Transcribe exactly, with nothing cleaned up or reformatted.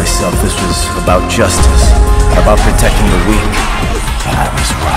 myself this was about justice, about protecting the weak. I was wrong.